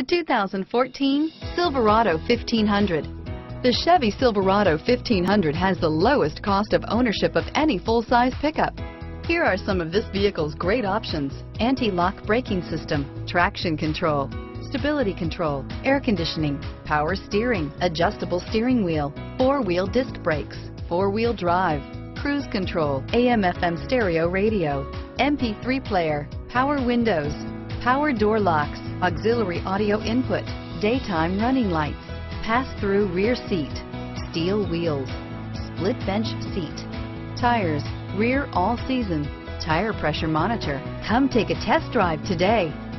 The 2014 Silverado 1500. The Chevy Silverado 1500 has the lowest cost of ownership of any full-size pickup. Here are some of this vehicle's great options: anti-lock braking system, traction control, stability control, air conditioning, power steering, adjustable steering wheel, four-wheel disc brakes, four-wheel drive, cruise control, AM/FM stereo radio, MP3 player, power windows, power door locks, auxiliary audio input, daytime running lights, pass-through rear seat, steel wheels, split bench seat, tires, rear all-season, tire pressure monitor. Come take a test drive today.